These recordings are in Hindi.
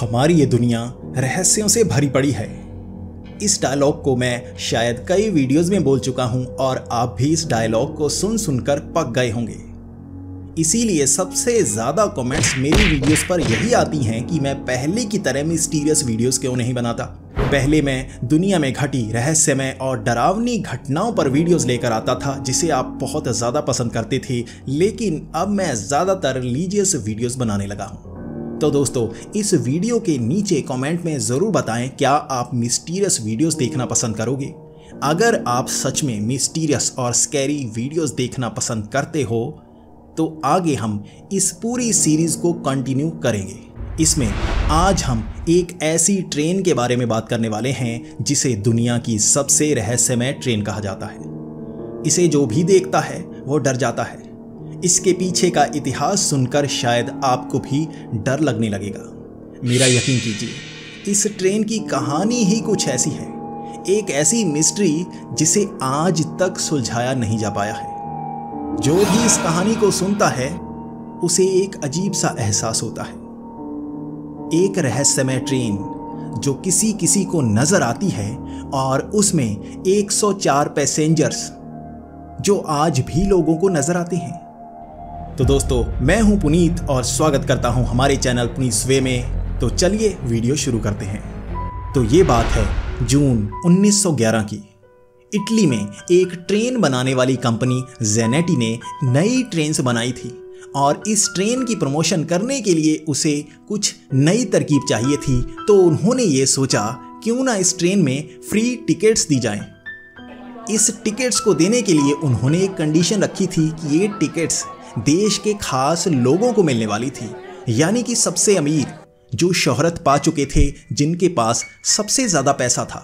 हमारी ये दुनिया रहस्यों से भरी पड़ी है। इस डायलॉग को मैं शायद कई वीडियोस में बोल चुका हूं और आप भी इस डायलॉग को सुन सुनकर पक गए होंगे। इसीलिए सबसे ज़्यादा कमेंट्स मेरी वीडियोस पर यही आती हैं कि मैं पहले की तरह मिस्टीरियस वीडियोस क्यों नहीं बनाता। पहले मैं दुनिया में घटी रहस्यमय और डरावनी घटनाओं पर वीडियोस लेकर आता था जिसे आप बहुत ज़्यादा पसंद करते थे, लेकिन अब मैं ज़्यादातर रिलीजियस वीडियोस बनाने लगा हूँ। तो दोस्तों, इस वीडियो के नीचे कमेंट में ज़रूर बताएं क्या आप मिस्टीरियस वीडियोस देखना पसंद करोगे। अगर आप सच में मिस्टीरियस और स्कैरी वीडियोस देखना पसंद करते हो तो आगे हम इस पूरी सीरीज़ को कंटिन्यू करेंगे। इसमें आज हम एक ऐसी ट्रेन के बारे में बात करने वाले हैं जिसे दुनिया की सबसे रहस्यमय ट्रेन कहा जाता है। इसे जो भी देखता है वो डर जाता है। इसके पीछे का इतिहास सुनकर शायद आपको भी डर लगने लगेगा। मेरा यकीन कीजिए, इस ट्रेन की कहानी ही कुछ ऐसी है, एक ऐसी मिस्ट्री जिसे आज तक सुलझाया नहीं जा पाया है। जो भी इस कहानी को सुनता है उसे एक अजीब सा एहसास होता है। एक रहस्यमय ट्रेन जो किसी को नजर आती है और उसमें 104 पैसेंजर्स जो आज भी लोगों को नजर आते हैं। तो दोस्तों, मैं हूं पुनीत और स्वागत करता हूं हमारे चैनल पुनीत स्वे में। तो चलिए वीडियो शुरू करते हैं। तो ये बात है जून 1911 की। इटली में एक ट्रेन बनाने वाली कंपनी जेनेटी ने नई ट्रेन्स बनाई थी और इस ट्रेन की प्रमोशन करने के लिए उसे कुछ नई तरकीब चाहिए थी। तो उन्होंने ये सोचा, क्यों ना इस ट्रेन में फ्री टिकट्स दी जाएं। इस टिकट्स को देने के लिए उन्होंने एक कंडीशन रखी थी कि ये टिकट्स देश के खास लोगों को मिलने वाली थी, यानी कि सबसे अमीर, जो शोहरत पा चुके थे, जिनके पास सबसे ज़्यादा पैसा था।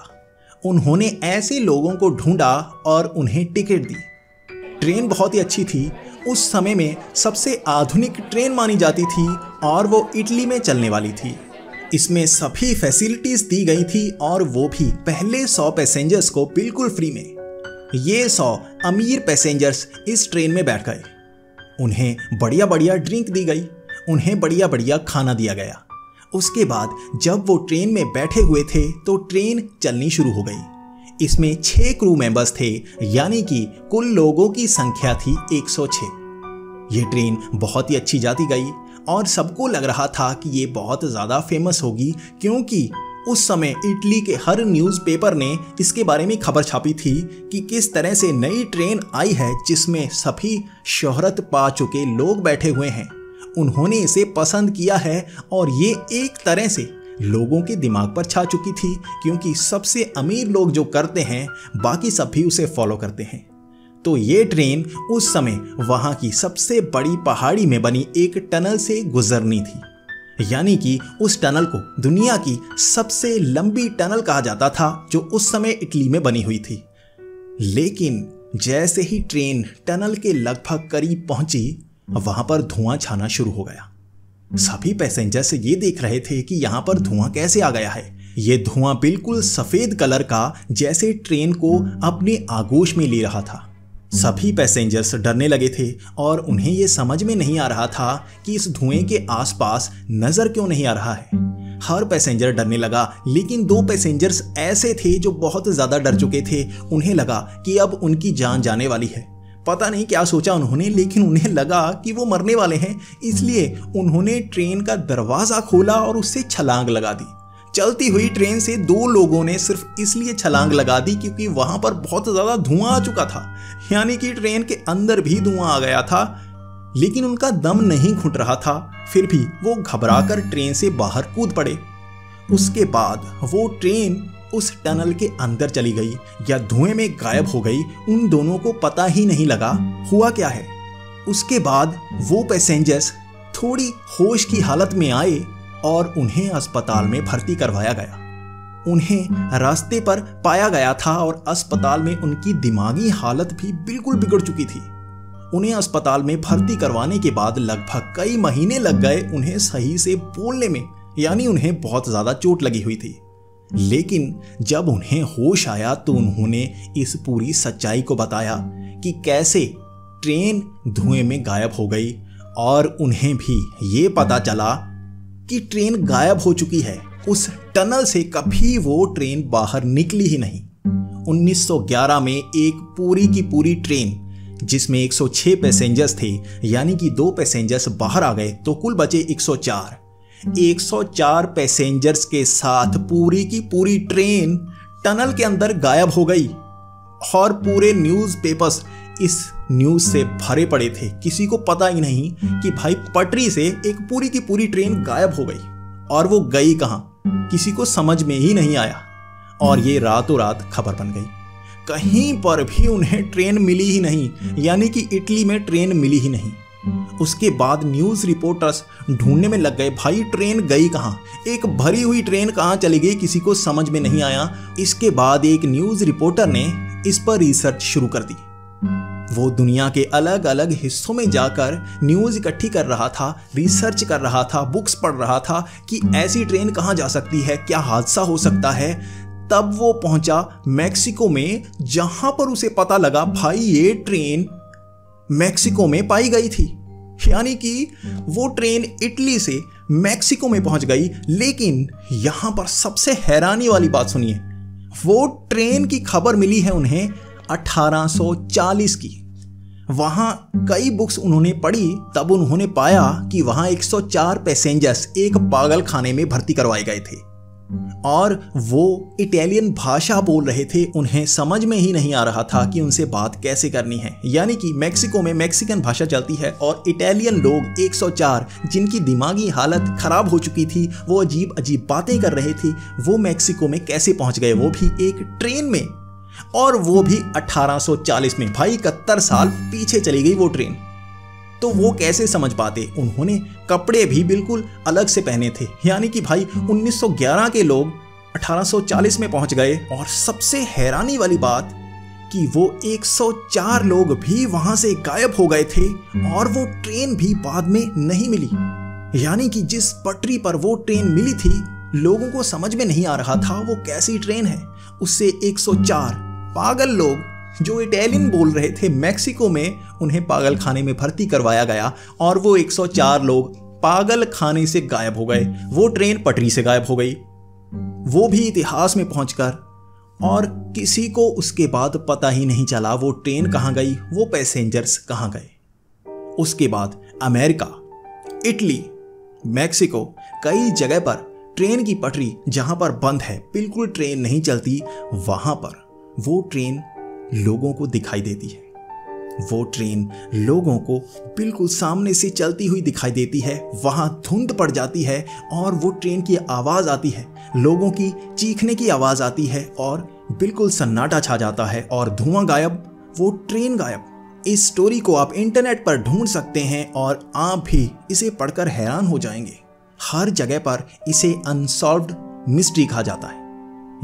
उन्होंने ऐसे लोगों को ढूंढा और उन्हें टिकट दी। ट्रेन बहुत ही अच्छी थी, उस समय में सबसे आधुनिक ट्रेन मानी जाती थी और वो इटली में चलने वाली थी। इसमें सभी फैसिलिटीज़ दी गई थी और वो भी पहले 100 पैसेंजर्स को बिल्कुल फ्री में। ये 100 अमीर पैसेंजर्स इस ट्रेन में बैठ गए। उन्हें बढ़िया बढ़िया ड्रिंक दी गई, उन्हें बढ़िया बढ़िया खाना दिया गया। उसके बाद जब वो ट्रेन में बैठे हुए थे तो ट्रेन चलनी शुरू हो गई। इसमें 6 क्रू मेंबर्स थे, यानी कि कुल लोगों की संख्या थी 106। ये ट्रेन बहुत ही अच्छी जाती गई और सबको लग रहा था कि ये बहुत ज़्यादा फेमस होगी, क्योंकि उस समय इटली के हर न्यूज़पेपर ने इसके बारे में खबर छापी थी कि किस तरह से नई ट्रेन आई है जिसमें सभी शोहरत पा चुके लोग बैठे हुए हैं। उन्होंने इसे पसंद किया है और ये एक तरह से लोगों के दिमाग पर छा चुकी थी, क्योंकि सबसे अमीर लोग जो करते हैं बाकी सब भी उसे फॉलो करते हैं। तो ये ट्रेन उस समय वहाँ की सबसे बड़ी पहाड़ी में बनी एक टनल से गुजरनी थी, यानी कि उस टनल को दुनिया की सबसे लंबी टनल कहा जाता था, जो उस समय इटली में बनी हुई थी। लेकिन जैसे ही ट्रेन टनल के लगभग करीब पहुँची, वहां पर धुआं छाना शुरू हो गया। सभी पैसेंजर्स ये देख रहे थे कि यहां पर धुआं कैसे आ गया है। ये धुआं बिल्कुल सफेद कलर का, जैसे ट्रेन को अपने आगोश में ले रहा था। सभी पैसेंजर्स डरने लगे थे और उन्हें ये समझ में नहीं आ रहा था कि इस धुएं के आसपास नजर क्यों नहीं आ रहा है। हर पैसेंजर डरने लगा, लेकिन 2 पैसेंजर्स ऐसे थे जो बहुत ज्यादा डर चुके थे। उन्हें लगा कि अब उनकी जान जाने वाली है। पता नहीं क्या सोचा उन्होंने, लेकिन उन्हें लगा कि वो मरने वाले हैं, इसलिए उन्होंने ट्रेन का दरवाज़ा खोला और उससे छलांग लगा दी। चलती हुई ट्रेन से 2 लोगों ने सिर्फ इसलिए छलांग लगा दी क्योंकि वहाँ पर बहुत ज़्यादा धुआं आ चुका था, यानी कि ट्रेन के अंदर भी धुआं आ गया था। लेकिन उनका दम नहीं घुट रहा था, फिर भी वो घबरा कर ट्रेन से बाहर कूद पड़े। उसके बाद वो ट्रेन उस टनल के अंदर चली गई या धुएं में गायब हो गई। उन दोनों को पता ही नहीं लगा हुआ क्या है। उसके बाद वो पैसेंजर्स थोड़ी होश की हालत में आए और उन्हें अस्पताल में भर्ती करवाया गया। उन्हें रास्ते पर पाया गया था और अस्पताल में उनकी दिमागी हालत भी बिल्कुल बिगड़ चुकी थी। उन्हें अस्पताल में भर्ती करवाने के बाद लगभग कई महीने लग गए उन्हें सही से बोलने में, यानी उन्हें बहुत ज़्यादा चोट लगी हुई थी। लेकिन जब उन्हें होश आया तो उन्होंने इस पूरी सच्चाई को बताया कि कैसे ट्रेन धुएं में गायब हो गई और उन्हें भी ये पता चला कि ट्रेन गायब हो चुकी है। उस टनल से कभी वो ट्रेन बाहर निकली ही नहीं। 1911 में एक पूरी की पूरी ट्रेन जिसमें 106 पैसेंजर्स थे, यानी कि 2 पैसेंजर्स बाहर आ गए तो कुल बचे 104 पैसेंजर्स के साथ पूरी की पूरी ट्रेन टनल के अंदर गायब हो गई और पूरे न्यूज़पेपर्स इस न्यूज़ से भरे पड़े थे। किसी को पता ही नहीं कि भाई पटरी से एक पूरी की पूरी ट्रेन गायब हो गई और वो गई कहाँ, किसी को समझ में ही नहीं आया। और ये रातों रात खबर बन गई। कहीं पर भी उन्हें ट्रेन मिली ही नहीं, यानी कि इटली में ट्रेन मिली ही नहीं। उसके बाद न्यूज़ रिपोर्टर्स ढूंढने में लग गए, भाई ट्रेन गई कहाँ, एक भरी हुई ट्रेन कहाँ चली गई, किसी को समझ में नहीं आया। इसके बाद एक न्यूज़ रिपोर्टर ने इस पर रिसर्च शुरू कर दी। वो दुनिया के अलग अलग हिस्सों में जाकर न्यूज़ इकट्ठी कर रहा था, रिसर्च कर रहा था, बुक्स पढ़ रहा था कि ऐसी ट्रेन कहाँ जा सकती है, क्या हादसा हो सकता है। तब वो पहुंचा मैक्सिको में, जहाँ पर उसे पता लगा भाई ये ट्रेन मैक्सिको में पाई गई थी, यानी कि वो ट्रेन इटली से मैक्सिको में पहुंच गई। लेकिन यहाँ पर सबसे हैरानी वाली बात सुनिए, वो ट्रेन की खबर मिली है उन्हें 1840 की। वहाँ कई बुक्स उन्होंने पढ़ी, तब उन्होंने पाया कि वहाँ 104 पैसेंजर्स एक पागल खाने में भर्ती करवाए गए थे और वो इटालियन भाषा बोल रहे थे। उन्हें समझ में ही नहीं आ रहा था कि उनसे बात कैसे करनी है, यानी कि मैक्सिको में मैक्सिकन भाषा चलती है और इटालियन लोग 104 जिनकी दिमागी हालत ख़राब हो चुकी थी, वो अजीब अजीब बातें कर रहे थे। वो मैक्सिको में कैसे पहुँच गए, वो भी एक ट्रेन में, और वो भी 1840 में। भाई 71 साल पीछे चली गई वो ट्रेन, तो वो कैसे समझ पाते। उन्होंने कपड़े भी बिल्कुल अलग से पहने थे, यानी कि भाई 1911 के लोग 1840 में पहुंच गए। और सबसे हैरानी वाली बात कि वो 104 लोग भी वहां से गायब हो गए थे और वो ट्रेन भी बाद में नहीं मिली, यानी कि जिस पटरी पर वो ट्रेन मिली थी लोगों को समझ में नहीं आ रहा था वो कैसी ट्रेन है। उससे 104 पागल लोग जो इटालियन बोल रहे थे मैक्सिको में, उन्हें पागल खाने में भर्ती करवाया गया और वो 104 लोग पागल खाने से गायब हो गए। वो ट्रेन पटरी से गायब हो गई, वो भी इतिहास में पहुंचकर, और किसी को उसके बाद पता ही नहीं चला वो ट्रेन कहाँ गई, वो पैसेंजर्स कहाँ गए। उसके बाद अमेरिका, इटली, मैक्सिको, कई जगह पर ट्रेन की पटरी जहां पर बंद है, बिल्कुल ट्रेन नहीं चलती, वहां पर वो ट्रेन लोगों को दिखाई देती है। वो ट्रेन लोगों को बिल्कुल सामने से चलती हुई दिखाई देती है। वहां धुंध पड़ जाती है और वो ट्रेन की आवाज़ आती है, लोगों की चीखने की आवाज़ आती है और बिल्कुल सन्नाटा छा जाता है और धुआं गायब, वो ट्रेन गायब। इस स्टोरी को आप इंटरनेट पर ढूंढ सकते हैं और आप भी इसे पढ़कर हैरान हो जाएंगे। हर जगह पर इसे अनसॉल्व्ड मिस्ट्री कहा जाता है।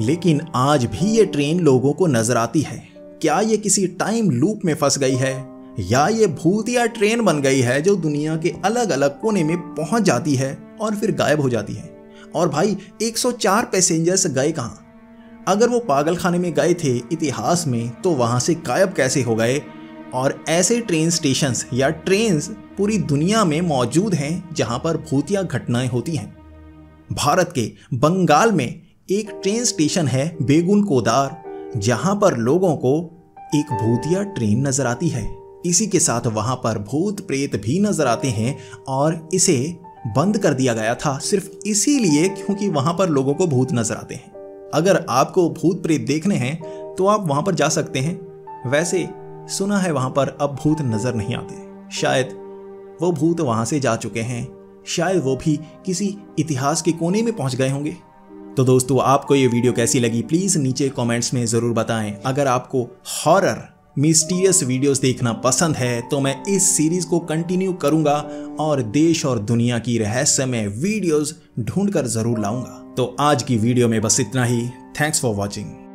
लेकिन आज भी ये ट्रेन लोगों को नजर आती है। क्या ये किसी टाइम लूप में फंस गई है, या ये भूतिया ट्रेन बन गई है जो दुनिया के अलग अलग कोने में पहुंच जाती है और फिर गायब हो जाती है। और भाई 104 पैसेंजर्स गए कहाँ? अगर वो पागल खाने में गए थे इतिहास में, तो वहाँ से गायब कैसे हो गए? और ऐसे ट्रेन स्टेशंस या ट्रेन्स पूरी दुनिया में मौजूद हैं जहां पर भूतिया घटनाएं होती हैं। भारत के बंगाल में एक ट्रेन स्टेशन है बेगुन कोदार, जहां पर लोगों को एक भूतिया ट्रेन नजर आती है। इसी के साथ वहां पर भूत प्रेत भी नजर आते हैं और इसे बंद कर दिया गया था सिर्फ इसीलिए क्योंकि वहां पर लोगों को भूत नजर आते हैं। अगर आपको भूत प्रेत देखने हैं तो आप वहां पर जा सकते हैं। वैसे सुना है वहां पर अब भूत नजर नहीं आते, शायद वो भूत वहाँ से जा चुके हैं, शायद वो भी किसी इतिहास के कोने में पहुँच गए होंगे। तो दोस्तों आपको ये वीडियो कैसी लगी प्लीज़ नीचे कमेंट्स में ज़रूर बताएं। अगर आपको हॉरर मिस्टीरियस वीडियोस देखना पसंद है तो मैं इस सीरीज़ को कंटिन्यू करूँगा और देश और दुनिया की रहस्यमय वीडियोज़ ढूँढ कर ज़रूर लाऊँगा। तो आज की वीडियो में बस इतना ही। Thanks for watching.